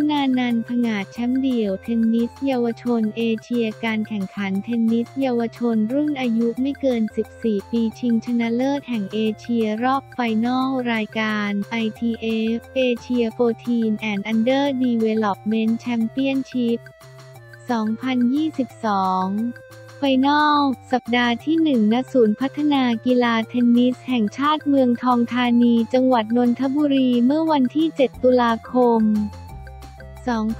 คุณานันท์ ผงาดแชมป์เดี่ยวเทนนิสเยาวชนเอเชียการแข่งขันเทนนิสเยาวชนรุ่นอายุไม่เกิน14ปีชิงชนะเลิศแห่งเอเชียรอบไฟนอลรายการ ITF Asia 14 and Under Development Championship 2022ไฟนอลสัปดาห์ที่1ณศูนย์พัฒนากีฬาเทนนิสแห่งชาติเมืองทองธานีจังหวัดนนทบุรีเมื่อวันที่7ตุลาคม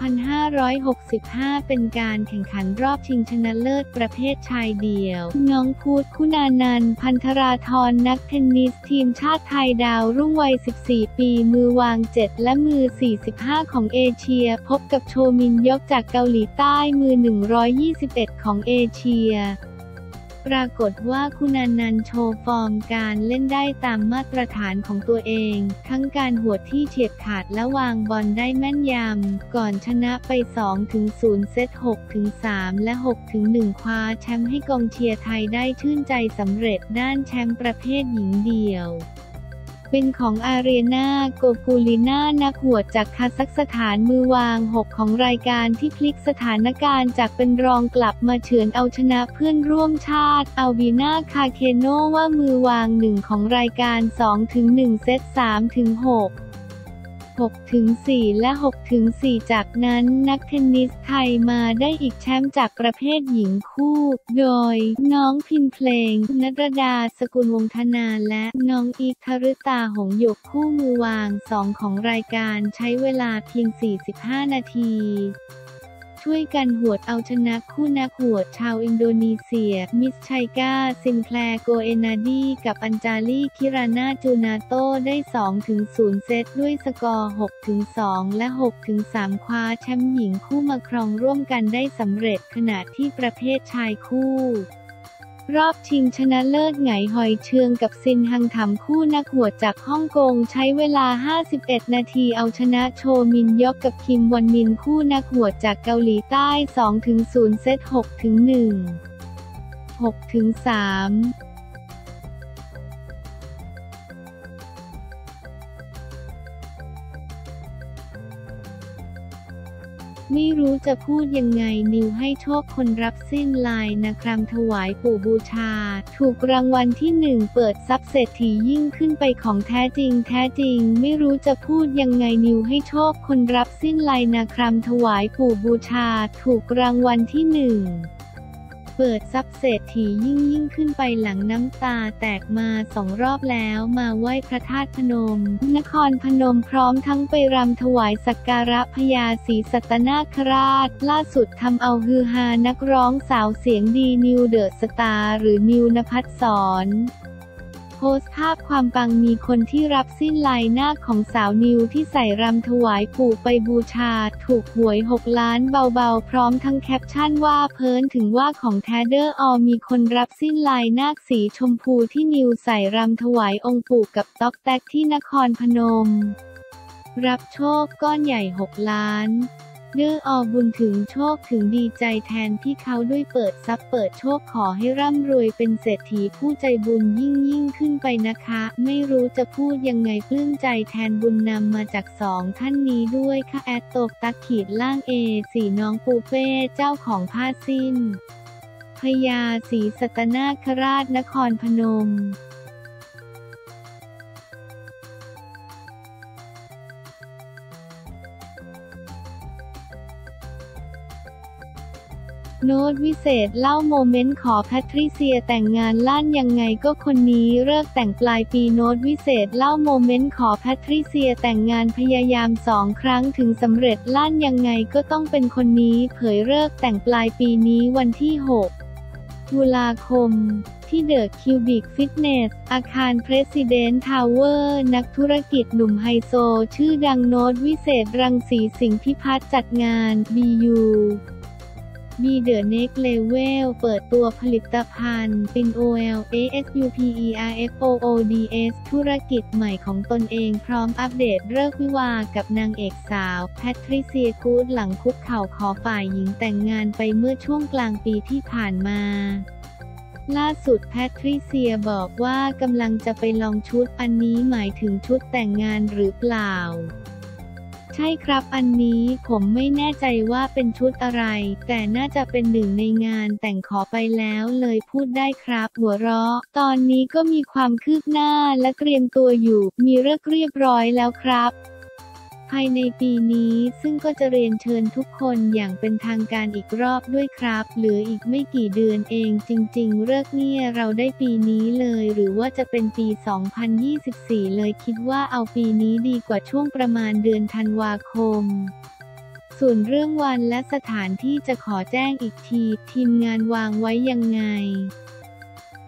2565เป็นการแข่งขันรอบชิงชนะเลิศประเภทชายเดี่ยวน้องพุทธ คุณานันท์ ภันธราธรนักเทนนิสทีมชาติไทยดาวรุ่งวัย14ปีมือวาง7และมือ45ของเอเชียพบกับโชมินยอกจากเกาหลีใต้มือ121ของเอเชียปรากฏว่าคุณานันท์โชว์ฟอร์มการเล่นได้ตามมาตรฐานของตัวเองทั้งการหัวที่เฉียบขาดและวางบอลได้แม่นยำก่อนชนะไป 2-0 เซต 6-3 และ 6-1 คว้าแชมป์ให้กองเชียร์ไทยได้ชื่นใจสำเร็จด้านแชมป์ประเภทหญิงเดี่ยวเป็นของอาเรียนาโกกูลิน่านักหัวจากคาซัคสถานมือวาง6ของรายการที่พลิกสถานการณ์จากเป็นรองกลับมาเฉือนเอาชนะเพื่อนร่วมชาติอัลบีนาคาเคโนว่ามือวาง1ของรายการ 2-1 เซต 3-6 6-4 และ 6-4 จากนั้นนักเทนนิสไทยมาได้อีกแชมป์จากประเภทหญิงคู่โดยน้องพินเพลงณัฐรดาสกุลวงธนาและน้องอีกธฤตาหงส์หยกคู่มือวาง2ของรายการใช้เวลาเพียง45นาทีช่วยกันหวดเอาชนะคู่นักหวดชาวอินโดนีเซียมิสชัยกาซินแคลร์โกเอนาดีกับอัญจาลีคิรานาจูนาโตได้ 2-0 เซตด้วยสกอร์ 6-2 และ 6-3 คว้าแชมป์หญิงคู่มาครองร่วมกันได้สำเร็จขณะที่ประเภทชายคู่รอบชิงชนะเลิศไหงหอยเชืองกับซินฮังถำคู่นักหัวจากฮ่องกงใช้เวลา51นาทีเอาชนะโชมินยอกกับคิมวอนมินคู่นักหัวจากเกาหลีใต้ 2-0 เซต 6-1 6-3ไม่รู้จะพูดยังไงนิวให้โชคคนรับสิ้นลายนะครับถวายปู่บูชาถูกรางวัลที่1เปิดทรัพย์เศรษฐียิ่งขึ้นไปของแท้จริงแท้จริงไม่รู้จะพูดยังไงนิวให้โชคคนรับสิ้นลายนะครับถวายปู่บูชาถูกรางวัลที่1เปิดทรัพย์เศรษฐียิ่งขึ้นไปหลังน้ำตาแตกมา2รอบแล้วมาไหว้พระธาตุพนมนครพนมพร้อมทั้งไปรำถวายสักการะพญาศรีสัตนาคราชล่าสุดทำเอาฮือฮานักร้องสาวเสียงดีนิวเดอะสตาร์หรือนิวนภัสสรโพสต์ภาพความปังมีคนที่รับสิ้นลายหน้าของสาวนิวที่ใส่รำถวายปู่ไปบูชาถูกหวย6ล้านเบาๆพร้อมทั้งแคปชั่นว่าเพ้อถึงว่าของแท้เด้ออมีคนรับสิ้นลายนาคสีชมพูที่นิวใส่รำถวายองค์ปู่กับต๊อกแต๊กที่นครพนมรับโชคก้อนใหญ่6ล้านเด้ออบุญถึงโชคถึงดีใจแทนพี่เขาด้วยเปิดทรัพย์เปิดโชคขอให้ร่ำรวยเป็นเศรษฐีผู้ใจบุญยิ่งขึ้นไปนะคะไม่รู้จะพูดยังไงปลื้มใจแทนบุญนำมาจาก2ท่านนี้ด้วยค่ะแอดตกตักขีดล่างA4น้องปูเป้เจ้าของผ้าสิ้นพญาศรีสัตนาคราชนครพนมโน้ตวิเศษเล่าโมเมนต์ขอแพทริเซียแต่งงานลั่นยังไงก็คนนี้เลิกแต่งปลายปีโน้ตวิเศษเล่าโมเมนต์ขอแพทริเซียแต่งงานพยายาม2ครั้งถึงสำเร็จลั่นยังไงก็ต้องเป็นคนนี้เผยเลิกแต่งปลายปีนี้วันที่6ตุลาคมที่เดอะคิวบิกฟิตเนสอาคารเพรสิเดนท์ทาวเวอร์นักธุรกิจหนุ่มไฮโซชื่อดังโน้ตวิเศษรังสีสิงห์พิพัฒน์จัดงาน BUB The Next Level เปิดตัวผลิตภัณฑ์เป็น NOLA SUPERFOODS ธุรกิจใหม่ของตนเองพร้อมอัปเดตเลิกวิวาห์กับนางเอกสาวแพทริเซียกู๊ดหลังคุกเข่าขอฝ่ายหญิงแต่งงานไปเมื่อช่วงกลางปีที่ผ่านมาล่าสุดแพทริเซียบอกว่ากำลังจะไปลองชุดอันนี้หมายถึงชุดแต่งงานหรือเปล่า ใช่ครับอันนี้ผมไม่แน่ใจว่าเป็นชุดอะไรแต่น่าจะเป็นหนึ่งในงานแต่งขอไปแล้วเลยพูดได้ครับหัวเราะตอนนี้ก็มีความคืบหน้าและเตรียมตัวอยู่มีเลิกเรียบร้อยแล้วครับภายในปีนี้ซึ่งก็จะเรียนเชิญทุกคนอย่างเป็นทางการอีกรอบด้วยครับเหลืออีกไม่กี่เดือนเองจริงๆเลิกเนี่ยเราได้ปีนี้เลยหรือว่าจะเป็นปี2024เลยคิดว่าเอาปีนี้ดีกว่าช่วงประมาณเดือนธันวาคมส่วนเรื่องวันและสถานที่จะขอแจ้งอีกทีทีมงานวางไว้ยังไง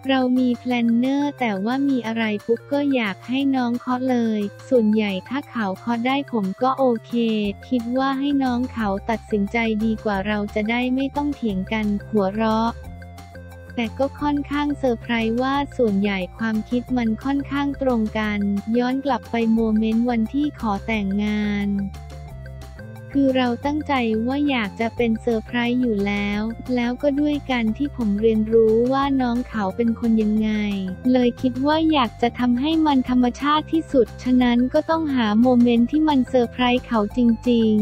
เรามีแพลนเนอร์แต่ว่ามีอะไรปุ๊บก็อยากให้น้องเคาะเลยส่วนใหญ่ถ้าเขาเคาะได้ผมก็โอเคคิดว่าให้น้องเขาตัดสินใจดีกว่าเราจะได้ไม่ต้องเถียงกันหัวเราะแต่ก็ค่อนข้างเซอร์ไพรส์ว่าส่วนใหญ่ความคิดมันค่อนข้างตรงกันย้อนกลับไปโมเมนต์วันที่ขอแต่งงานคือเราตั้งใจว่าอยากจะเป็นเซอร์ไพรส์อยู่แล้วก็ด้วยกันที่ผมเรียนรู้ว่าน้องเขาเป็นคนยังไงเลยคิดว่าอยากจะทำให้มันธรรมชาติที่สุดฉะนั้นก็ต้องหาโมเมนต์ที่มันเซอร์ไพรส์เขาจริง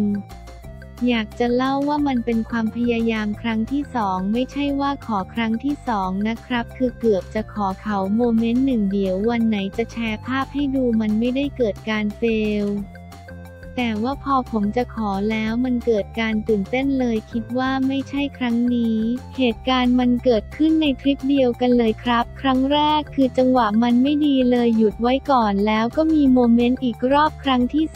ๆอยากจะเล่าว่ามันเป็นความพยายามครั้งที่2ไม่ใช่ว่าขอครั้งที่2นะครับคือเกือบจะขอเขาโมเมนต์หนึ่งเดียววันไหนจะแชร์ภาพให้ดูมันไม่ได้เกิดการเฟลแต่ว่าพอผมจะขอแล้วมันเกิดการตื่นเต้นเลยคิดว่าไม่ใช่ครั้งนี้เหตุการณ์มันเกิดขึ้นในทริปเดียวกันเลยครับครั้งแรกคือจังหวะมันไม่ดีเลยหยุดไว้ก่อนแล้วก็มีโมเมนต์อีกรอบครั้งที่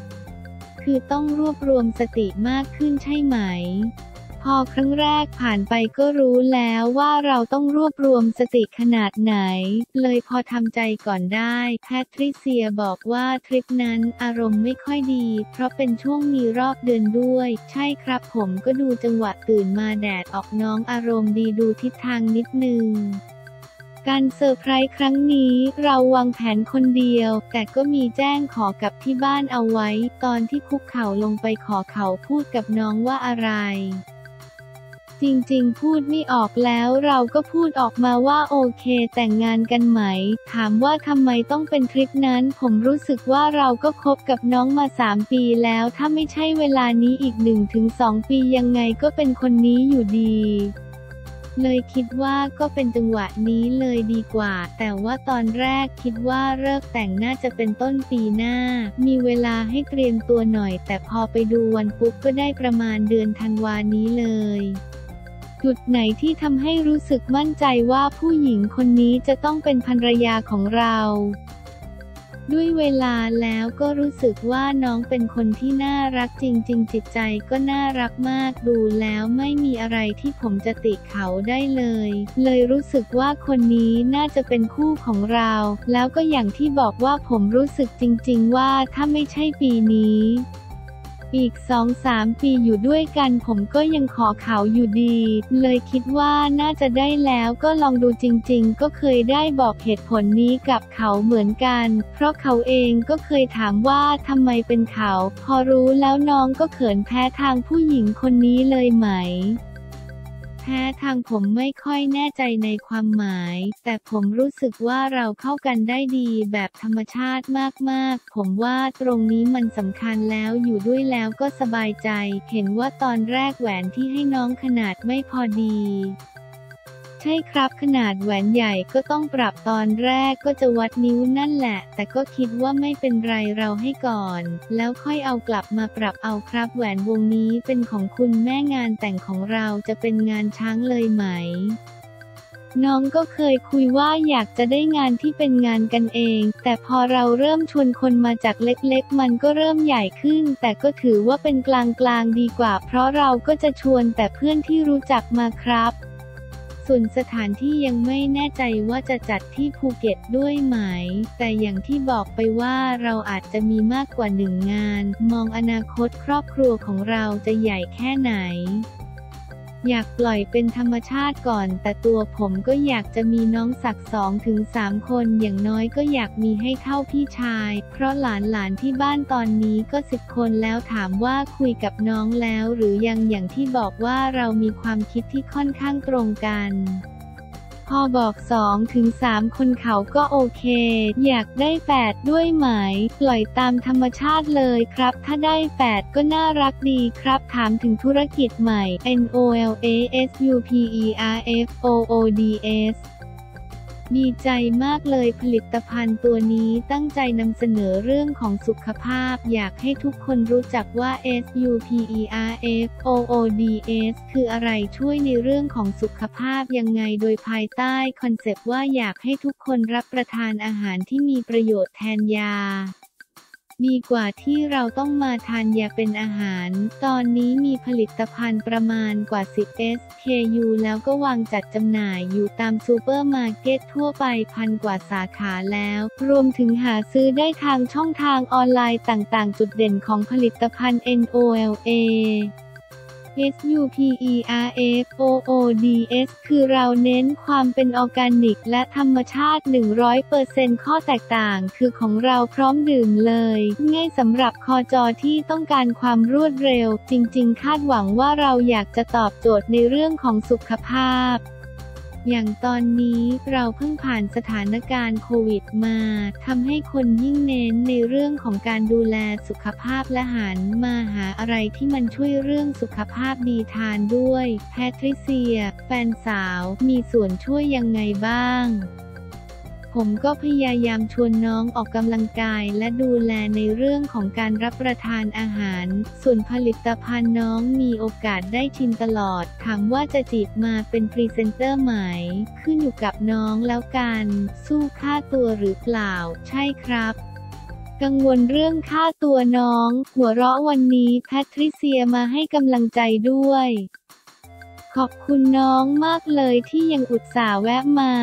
2คือต้องรวบรวมสติมากขึ้นใช่ไหมพอครั้งแรกผ่านไปก็รู้แล้วว่าเราต้องรวบรวมสติขนาดไหนเลยพอทำใจก่อนได้แพทริเซียบอกว่าทริปนั้นอารมณ์ไม่ค่อยดีเพราะเป็นช่วงมีรอบเดือนด้วยใช่ครับผมก็ดูจังหวะตื่นมาแดดออกน้องอารมณ์ดีดูทิศทางนิดนึงการเซอร์ไพรส์ครั้งนี้เราวางแผนคนเดียวแต่ก็มีแจ้งขอกับที่บ้านเอาไว้ตอนที่คุกเข่าลงไปขอเขาพูดกับน้องว่าอะไรจริงๆพูดไม่ออกแล้วเราก็พูดออกมาว่าโอเคแต่งงานกันไหมถามว่าทำไมต้องเป็นทริปนั้นผมรู้สึกว่าเราก็คบกับน้องมา3ปีแล้วถ้าไม่ใช่เวลานี้อีก 1-2 ปียังไงก็เป็นคนนี้อยู่ดีเลยคิดว่าก็เป็นจังหวะนี้เลยดีกว่าแต่ว่าตอนแรกคิดว่าเลิกแต่งน่าจะเป็นต้นปีหน้ามีเวลาให้เตรียมตัวหน่อยแต่พอไปดูวันปุ๊บก็ได้ประมาณเดือนธันวานี้เลยจุดไหนที่ทำให้รู้สึกมั่นใจว่าผู้หญิงคนนี้จะต้องเป็นภรรยาของเราด้วยเวลาแล้วก็รู้สึกว่าน้องเป็นคนที่น่ารักจริงๆจิตใจก็น่ารักมากดูแล้วไม่มีอะไรที่ผมจะติเขาได้เลยรู้สึกว่าคนนี้น่าจะเป็นคู่ของเราแล้วก็อย่างที่บอกว่าผมรู้สึกจริงๆว่าถ้าไม่ใช่ปีนี้อีก 2-3 ปีอยู่ด้วยกันผมก็ยังขอเขาอยู่ดีเลยคิดว่าน่าจะได้แล้วก็ลองดูจริงๆก็เคยได้บอกเหตุผลนี้กับเขาเหมือนกันเพราะเขาเองก็เคยถามว่าทำไมเป็นเขาพอรู้แล้วน้องก็เขินแพ้ทางผู้หญิงคนนี้เลยไหมแพ้ทางผมไม่ค่อยแน่ใจในความหมายแต่ผมรู้สึกว่าเราเข้ากันได้ดีแบบธรรมชาติมากๆผมว่าตรงนี้มันสำคัญแล้วอยู่ด้วยแล้วก็สบายใจเห็นว่าตอนแรกแหวนที่ให้น้องขนาดไม่พอดีใช่ครับขนาดแหวนใหญ่ก็ต้องปรับตอนแรกก็จะวัดนิ้วนั่นแหละแต่ก็คิดว่าไม่เป็นไรเราให้ก่อนแล้วค่อยเอากลับมาปรับเอาครับแหวนวงนี้เป็นของคุณแม่งานแต่งของเราจะเป็นงานช้างเลยไหมน้องก็เคยคุยว่าอยากจะได้งานที่เป็นงานกันเองแต่พอเราเริ่มชวนคนมาจากเล็กๆมันก็เริ่มใหญ่ขึ้นแต่ก็ถือว่าเป็นกลางๆดีกว่าเพราะเราก็จะชวนแต่เพื่อนที่รู้จักมาครับส่วนสถานที่ยังไม่แน่ใจว่าจะจัดที่ภูเก็ตด้วยไหมแต่อย่างที่บอกไปว่าเราอาจจะมีมากกว่าหนึ่งงานมองอนาคตครอบครัวของเราจะใหญ่แค่ไหนอยากปล่อยเป็นธรรมชาติก่อนแต่ตัวผมก็อยากจะมีน้องสัก 2-3 คนอย่างน้อยก็อยากมีให้เท่าพี่ชายเพราะหลานๆที่บ้านตอนนี้ก็10คนแล้วถามว่าคุยกับน้องแล้วหรือยังอย่างที่บอกว่าเรามีความคิดที่ค่อนข้างตรงกันพ พอบอก 2-3 คนเขาก็โอเคอยากได้8ด้วยไหมปล่อยตามธรรมชาติเลยครับถ้าได้8ก็น่ารักดีครับถามถึงธุรกิจใหม่ NOLA SUPERFOODSดีใจมากเลยผลิตภัณฑ์ตัวนี้ตั้งใจนำเสนอเรื่องของสุขภาพอยากให้ทุกคนรู้จักว่า SUPERFOODS คืออะไรช่วยในเรื่องของสุขภาพยังไงโดยภายใต้คอนเซปต์ว่าอยากให้ทุกคนรับประทานอาหารที่มีประโยชน์แทนยาดีกว่าที่เราต้องมาทานยาเป็นอาหารตอนนี้มีผลิตภัณฑ์ประมาณกว่า10 SKU แล้วก็วางจัดจำหน่ายอยู่ตามซูเปอร์มาร์เก็ตทั่วไป1,000 กว่าสาขาแล้วรวมถึงหาซื้อได้ทางช่องทางออนไลน์ต่างๆจุดเด่นของผลิตภัณฑ์ NOLA SUPERFOODS คือเราเน้นความเป็นออร์แกนิกและธรรมชาติ 100% ข้อแตกต่างคือของเราพร้อมดื่มเลยง่ายสำหรับคอจอที่ต้องการความรวดเร็วจริงๆคาดหวังว่าเราอยากจะตอบโจทย์ในเรื่องของสุขภาพอย่างตอนนี้เราเพิ่งผ่านสถานการณ์โควิดมาทำให้คนยิ่งเน้นในเรื่องของการดูแลสุขภาพและหันมาหาอะไรที่มันช่วยเรื่องสุขภาพดีทานด้วยแพทริเซียแฟนสาวมีส่วนช่วยยังไงบ้างผมก็พยายามชวนน้องออกกำลังกายและดูแลในเรื่องของการรับประทานอาหารส่วนผลิตภัณฑ์น้องมีโอกาสได้ชิมตลอดถามว่าจะจีบมาเป็นพรีเซนเตอร์ไหมขึ้นอยู่กับน้องแล้วกันสู้ค่าตัวหรือเปล่าใช่ครับกังวลเรื่องค่าตัวน้องหัวเราะวันนี้แพทริเซียมาให้กำลังใจด้วยขอบคุณน้องมากเลยที่ยังอุตส่าห์แวะมา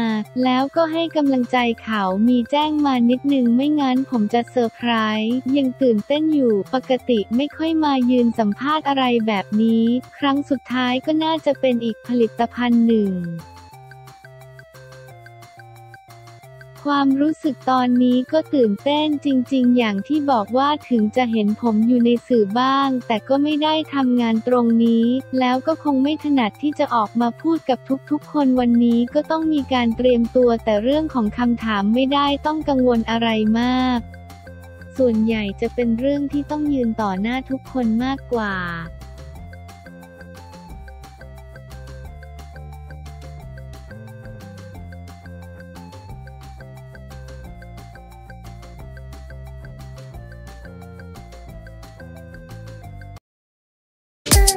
แล้วก็ให้กำลังใจเขามีแจ้งมานิดนึงไม่งั้นผมจะเซอร์ไพรส์ยังตื่นเต้นอยู่ปกติไม่ค่อยมายืนสัมภาษณ์อะไรแบบนี้ครั้งสุดท้ายก็น่าจะเป็นอีกผลิตภัณฑ์หนึ่งความรู้สึกตอนนี้ก็ตื่นเต้นจริงๆอย่างที่บอกว่าถึงจะเห็นผมอยู่ในสื่อบ้างแต่ก็ไม่ได้ทำงานตรงนี้แล้วก็คงไม่ถนัดที่จะออกมาพูดกับทุกๆคนวันนี้ก็ต้องมีการเตรียมตัวแต่เรื่องของคำถามไม่ได้ต้องกังวลอะไรมากส่วนใหญ่จะเป็นเรื่องที่ต้องยืนต่อหน้าทุกคนมากกว่า